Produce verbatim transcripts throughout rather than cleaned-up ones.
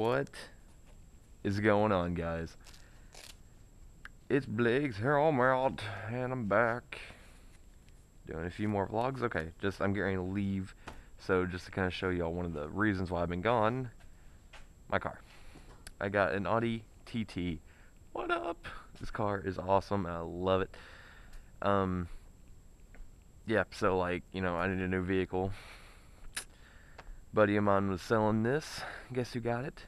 What is going on, guys? It's Bliggs here, I'm out, and I'm back. Doing a few more vlogs. Okay, just I'm getting ready to leave. So just to kind of show y'all one of the reasons why I've been gone. My car. I got an Audi T T. What up? This car is awesome. I love it. Um, yeah, so like, you know, I need a new vehicle. Buddy of mine was selling this. Guess who got it?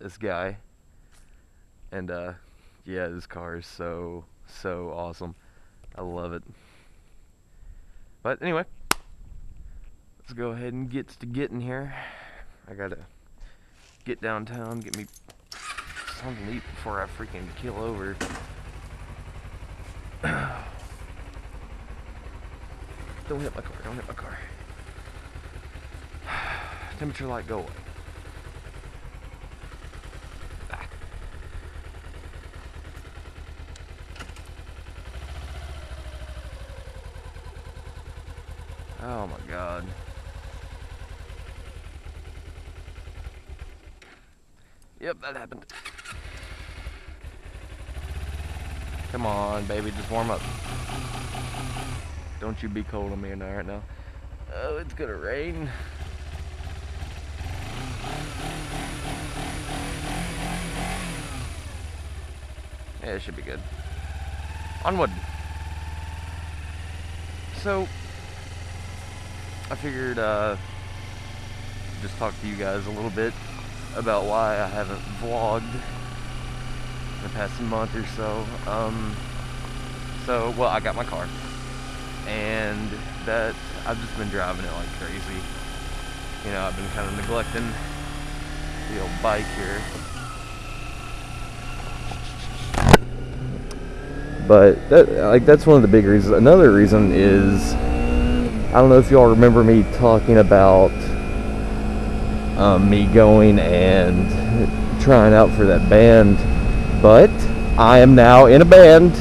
This guy. And, uh, yeah, this car is so, so awesome. I love it. But anyway, let's go ahead and get to getting here. I gotta get downtown, get me some leap before I freaking kill over. Don't hit my car, don't hit my car. Temperature light, go away. Ah. Oh my God. Yep, that happened. Come on, baby, just warm up. Don't you be cold on me and I right now. Oh, it's gonna rain. Yeah, it should be good. Onward. So, I figured uh, just talk to you guys a little bit about why I haven't vlogged in the past month or so. Um, so, well, I got my car, and that I've just been driving it like crazy. You know, I've been kind of neglecting the old bike here. But that, like, that's one of the big reasons. Another reason is, I don't know if y'all remember me talking about um, me going and trying out for that band, but I am now in a band,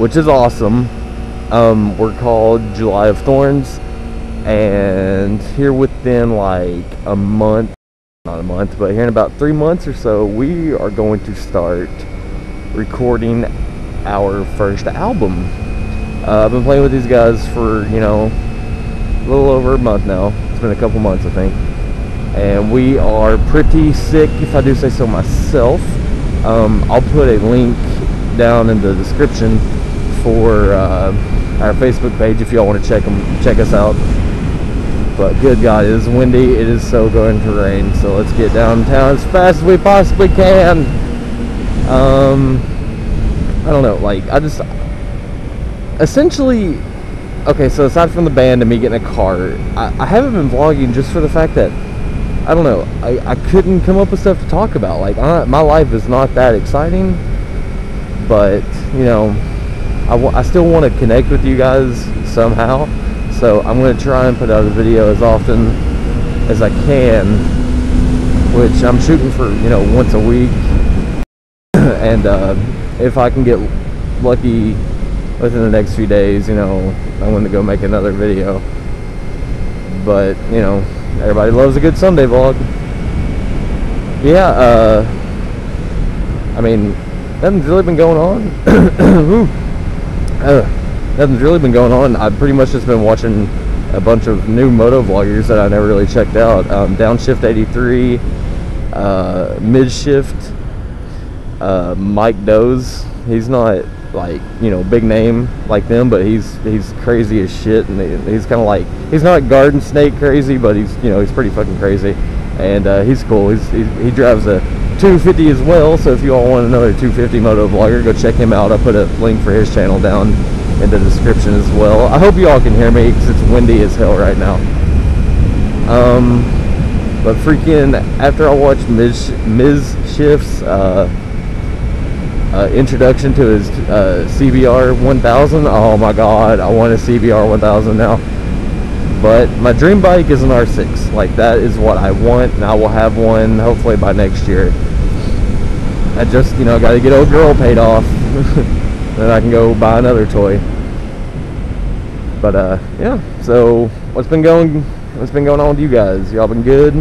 which is awesome. Um, we're called July of Thorns, and here within like a month, not a month, but here in about three months or so, we are going to start recording our first album. uh, I've been playing with these guys for, you know, a little over a month now. It's been a couple months, I think, and we are pretty sick, if I do say so myself. um, I'll put a link down in the description for uh, our Facebook page if y'all want to check them check us out. But good God, it is windy, it is so going to rain, so let's get downtown as fast as we possibly can. um, I don't know, like, I just, essentially, okay, so aside from the band and me getting a car, I, I haven't been vlogging just for the fact that, I don't know, I, I couldn't come up with stuff to talk about. Like, I, my life is not that exciting, but, you know, I, I still want to connect with you guys somehow, so I'm going to try and put out a video as often as I can, which I'm shooting for, you know, once a week, and, uh, if I can get lucky within the next few days, you know, I'm going to go make another video. But, you know, everybody loves a good Sunday vlog. Yeah, uh, I mean, nothing's really been going on. uh, nothing's really been going on. I've pretty much just been watching a bunch of new moto vloggers that I never really checked out. Um, Downshift eighty-three, uh, Midshift. Uh, Mike Doze, he's not like, you know, big name like them, but he's he's crazy as shit, and he, he's kind of like, he's not garden snake crazy, but he's, you know, he's pretty fucking crazy, and uh, he's cool. He's, he, he drives a two fifty as well, so if you all want another two fifty moto vlogger, go check him out. I'll put a link for his channel down in the description as well. I hope you all can hear me because it's windy as hell right now. Um, but freaking after I watched Miz Miz Shift's uh. Uh, introduction to his uh, C B R one thousand. Oh my God, I want a C B R one thousand now. But my dream bike is an R six. Like, that is what I want, and I will have one hopefully by next year. I just, you know, got to get old girl paid off, then I can go buy another toy. But uh, yeah. So what's been going? What's been going on with you guys? Y'all been good?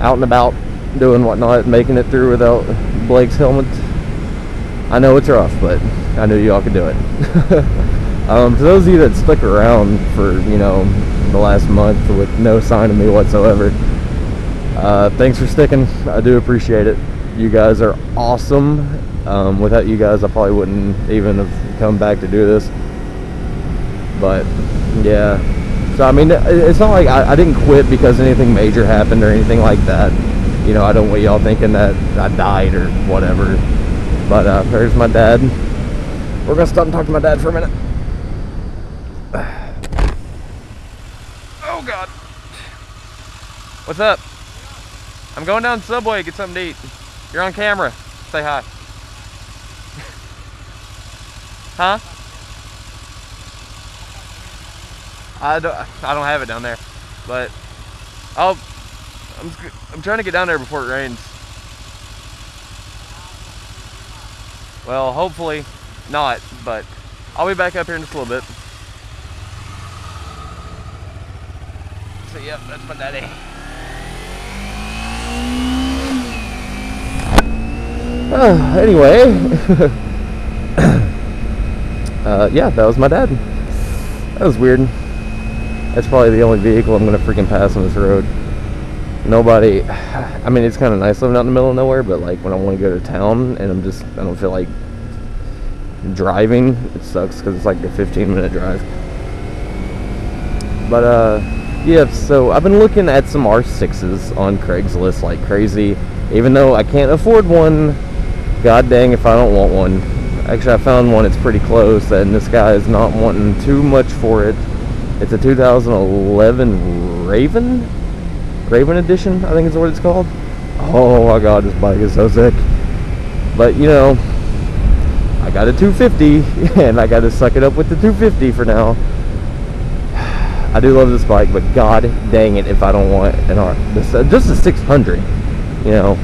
Out and about? doing whatnot, making it through without Blake's helmet. I know it's rough, but I knew y'all could do it. um, for those of you that stuck around for, you know, the last month with no sign of me whatsoever, uh, thanks for sticking. I do appreciate it. You guys are awesome. Um, without you guys, I probably wouldn't even have come back to do this. But yeah, so I mean, it's not like I, I didn't quit because anything major happened or anything like that. You know, I don't want y'all thinking that I died or whatever. But uh, there's my dad. We're gonna stop and talk to my dad for a minute. Oh God. What's up? I'm going down Subway to get something to eat. You're on camera. Say hi. Huh? I don't, I don't have it down there, but I'll, I'm, I'm trying to get down there before it rains. Well, hopefully not, but I'll be back up here in just a little bit. So, yep, that's my daddy. Uh, anyway, uh, yeah, that was my dad. That was weird. That's probably the only vehicle I'm gonna freaking pass on this road. Nobody, I mean, it's kind of nice living out in the middle of nowhere, but like when I want to go to town and I'm just, I don't feel like driving, it sucks because it's like a fifteen minute drive. But uh, yeah, so I've been looking at some R sixes on Craigslist like crazy, even though I can't afford one. God dang if I don't want one. Actually, I found one, it's pretty close, and this guy is not wanting too much for it. It's a two thousand eleven Raven? Raven Edition, I think is what it's called. Oh my God, this bike is so sick. But, you know, I got a two fifty, and I got to suck it up with the two fifty for now. I do love this bike, but God dang it if I don't want an R. This, uh, just a six hundred, you know.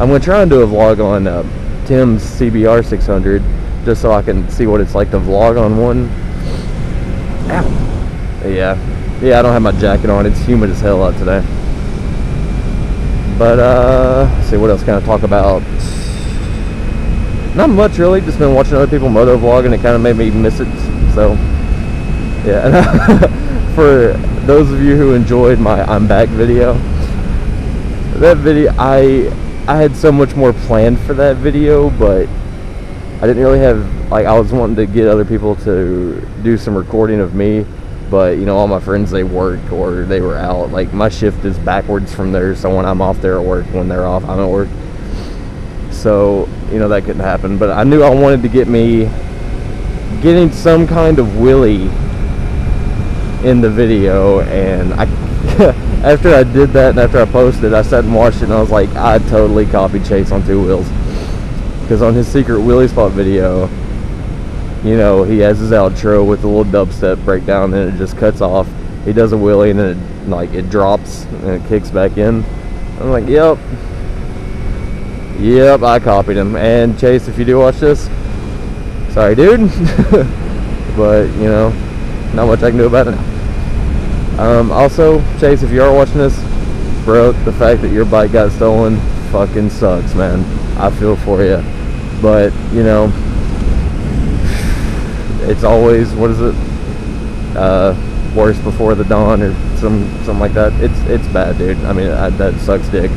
I'm going to try and do a vlog on uh, Tim's C B R six hundred, just so I can see what it's like to vlog on one. Ow. Yeah, yeah, I don't have my jacket on. It's humid as hell out today. But, uh, let's see, what else can I talk about? Not much, really. Just been watching other people motovlog, and it kind of made me miss it. So, yeah. And, uh, for those of you who enjoyed my I'm Back video, that video, I, I had so much more planned for that video, but I didn't really have, like, I was wanting to get other people to do some recording of me. But, you know, all my friends, they work or they were out. Like, my shift is backwards from theirs, so when I'm off, they're at work. When they're off, I'm at work. So, you know, that couldn't happen. But I knew I wanted to get me getting some kind of Willy in the video. And I, after I did that and after I posted, I sat and watched it, and I was like, I totally copied Chase on Two Wheels. Because on his secret Willy spot video, you know, he has his outro with a little dubstep breakdown, and it just cuts off. He does a wheelie, and then it, like, it drops, and it kicks back in. I'm like, yep. Yep, I copied him. And Chase, if you do watch this, sorry, dude. But, you know, not much I can do about it. Um, also, Chase, if you are watching this, bro, the fact that your bike got stolen fucking sucks, man. I feel for you. But, you know, it's always, what is it, uh, worse before the dawn or some something like that. It's it's bad, dude. I mean, I, that sucks dick.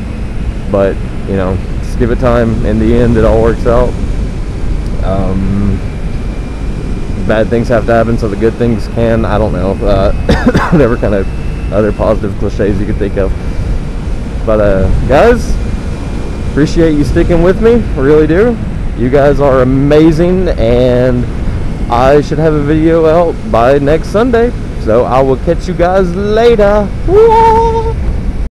But, you know, just give it time. In the end, it all works out. Um, bad things have to happen so the good things can. I don't know. Uh, whatever kind of other positive cliches you could think of. But, uh, guys, appreciate you sticking with me. I really do. You guys are amazing, and I should have a video out by next Sunday, so I will catch you guys later. Whoa!